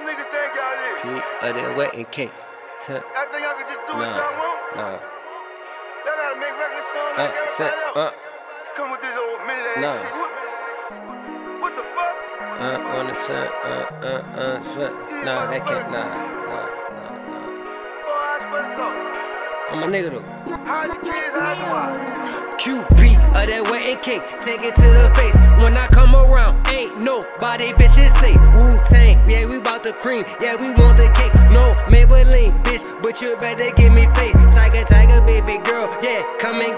y'all niggas think y'all is. Peak of that wedding cake. I think y'all could just do what y'all want. Nah. Y'all gotta make records soon like everybody else. Come with this old minute-ass shit. What the fuck? On the sun, sun. Nah, that can't, nah. Oh, I swear to God. I'm a nigga though. How's your kids? How's your wife? QB of that wedding cake. Take it to the face. When I come around, ain't nobody bitches safe. Wu-Tang, yeah, we bout the cream. Yeah, we want the cake. No Maybelline, bitch, but you better give me face. Tiger, tiger, baby girl, yeah, come and